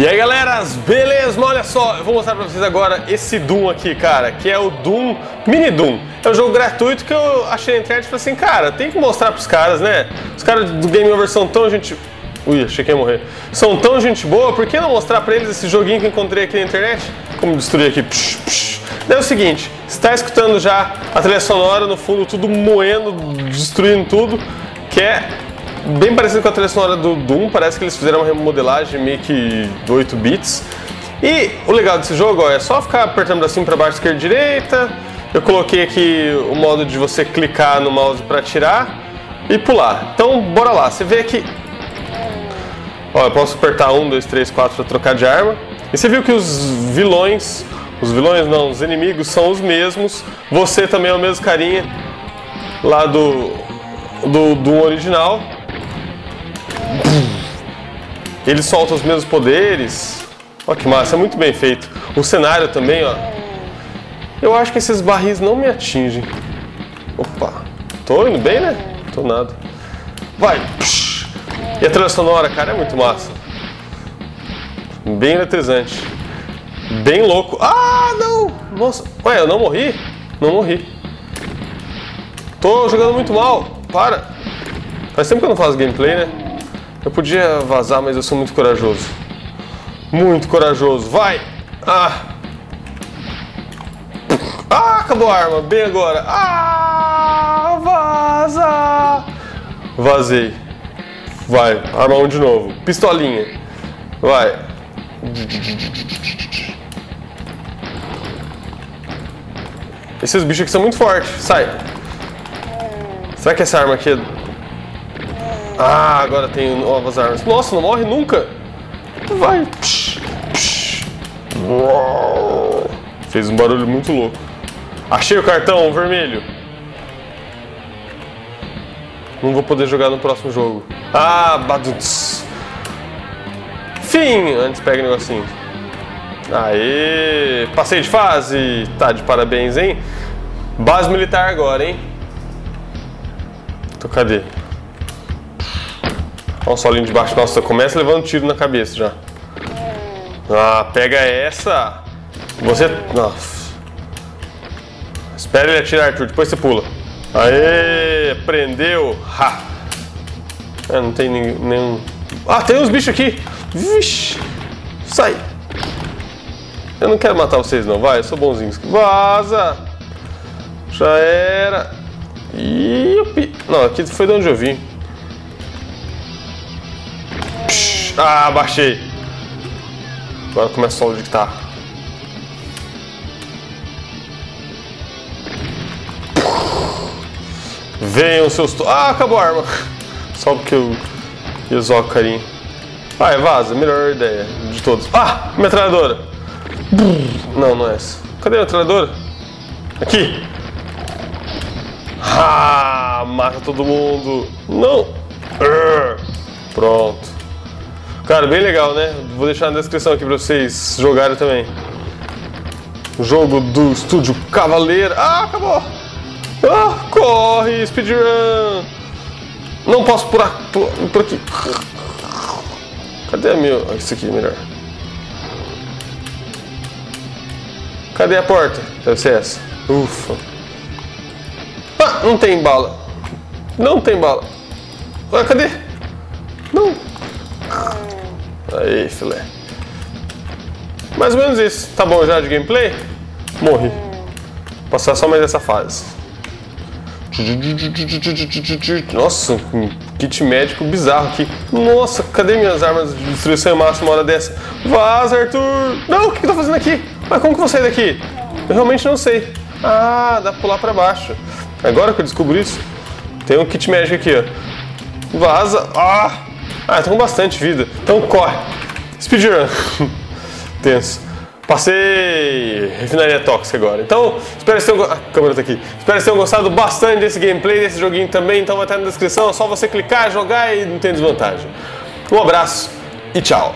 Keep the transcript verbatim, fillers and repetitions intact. E aí galera, beleza? Olha só, eu vou mostrar pra vocês agora esse Doom aqui, cara, que é o Doom, Mini Doom. É um jogo gratuito que eu achei na internet e falei assim, cara, tem que mostrar pros caras, né? Os caras do Game Over são tão gente... Ui, achei que ia morrer. São tão gente boa, por que não mostrar pra eles esse joguinho que eu encontrei aqui na internet? Como destruir aqui? Psh, psh. Daí é o seguinte, você está escutando já a trilha sonora no fundo, tudo moendo, destruindo tudo, que é... bem parecido com a trilha sonora do Doom, parece que eles fizeram uma remodelagem meio que oito bits. E o legal desse jogo ó, é só ficar apertando assim para baixo, esquerda e direita. Eu coloquei aqui o modo de você clicar no mouse para atirar e pular. Então bora lá, você vê que ó, eu posso apertar um, dois, três, quatro para trocar de arma. E você viu que os vilões, os vilões não, os inimigos são os mesmos. Você também é o mesmo carinha lá do, do, do original. Ele solta os mesmos poderes. Olha que massa, é muito bem feito. O cenário também, ó. Eu acho que esses barris não me atingem. Opa, tô indo bem, né? Tô nada. Vai! E a trilha sonora, cara, é muito massa. Bem eletrizante. Bem louco. Ah, não! Nossa, ué, eu não morri? Não morri. Tô jogando muito mal. Para! Faz tempo que eu não faço gameplay, né? Eu podia vazar, mas eu sou muito corajoso. Muito corajoso. Vai! Ah! Ah, acabou a arma. Bem agora. Ah! Vaza! Vazei. Vai. Arma um de novo. Pistolinha. Vai. Esses bichos aqui são muito fortes. Sai. Será que essa arma aqui é... Ah, agora tem novas armas. Nossa, não morre nunca. Vai. Psh, psh. Fez um barulho muito louco. Achei o cartão vermelho. Não vou poder jogar no próximo jogo. Ah, badutz. Fim. Antes pega o negocinho. Aê. Passei de fase. Tá, de parabéns, hein? Base militar agora, hein? Tô, cadê? Olha o solinho de baixo. Nossa, começa levando tiro na cabeça já. Ah, pega essa. Você... Nossa. Espera ele atirar, Arthur. Depois você pula. Aê, prendeu. Ha. Ah, não tem nenhum... Ah, tem uns bichos aqui. Vixe. Sai. Eu não quero matar vocês não. Vai, eu sou bonzinho. Vaza. Já era. Iupi. Não, aqui foi de onde eu vim. Ah, baixei. Agora começa só o de guitarra. Venham seus... To... Ah, acabou a arma. Só porque eu exoco o carinha. Vai, vaza. Melhor ideia de todos. Ah, metralhadora. Não, não é essa. Cadê a metralhadora? Aqui. Ah, mata todo mundo. Não. Pronto. Cara, bem legal, né? Vou deixar na descrição aqui pra vocês jogarem também. O jogo do Estúdio Cavaleiro. Ah, acabou! Ah, corre! Speedrun! Não posso por aqui, por, por aqui. Cadê a minha... Isso aqui é melhor. Cadê a porta? Deve ser essa. Ufa! Ah, não tem bala. Não tem bala. Ah, cadê? Não. Aí, filé. Mais ou menos isso. Tá bom já de gameplay? Morri. Vou passar só mais essa fase. Nossa, um kit médico bizarro aqui. Nossa, cadê minhas armas de destruição máxima uma hora dessa? Vaza, Arthur! Não, o que eu tô fazendo aqui? Mas como que eu vou sair daqui? Eu realmente não sei. Ah, dá pra pular pra baixo. Agora que eu descobri isso, tem um kit médico aqui, ó. Vaza! Ah! Ah, eu tô com bastante vida. Então corre. Speedrun. Tenso. Passei. Refinaria tóxica agora. Então, espero que vocês tenham gostado. A câmera tá aqui. Espero que tenham gostado bastante desse gameplay, desse joguinho também. Então vai estar na descrição. É só você clicar, jogar e não tem desvantagem. Um abraço e tchau.